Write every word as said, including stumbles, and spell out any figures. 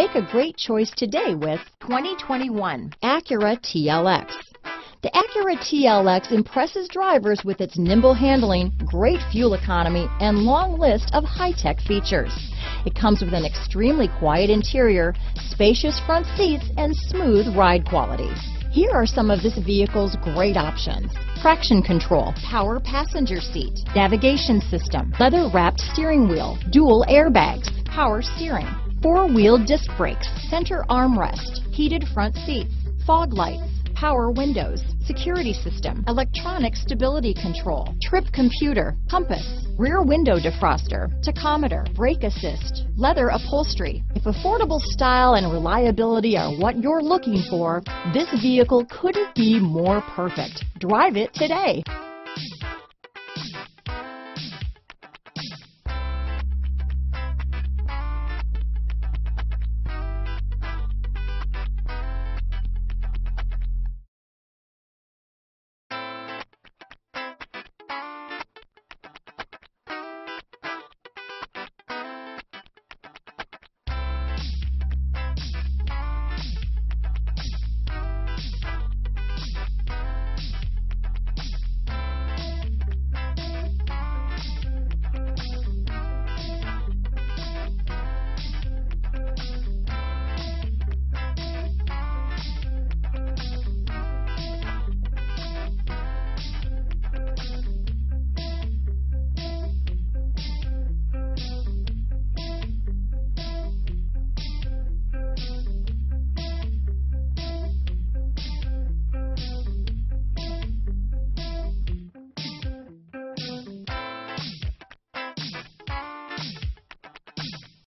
Make a great choice today with twenty twenty-one Acura T L X. The Acura T L X impresses drivers with its nimble handling, great fuel economy, and long list of high-tech features. It comes with an extremely quiet interior, spacious front seats, and smooth ride quality. Here are some of this vehicle's great options: traction control, power passenger seat, navigation system, leather-wrapped steering wheel, dual airbags, power steering, four-wheel disc brakes, center armrest, heated front seats, fog lights, power windows, security system, electronic stability control, trip computer, compass, rear window defroster, tachometer, brake assist, leather upholstery. If affordable style and reliability are what you're looking for, this vehicle couldn't be more perfect. Drive it today.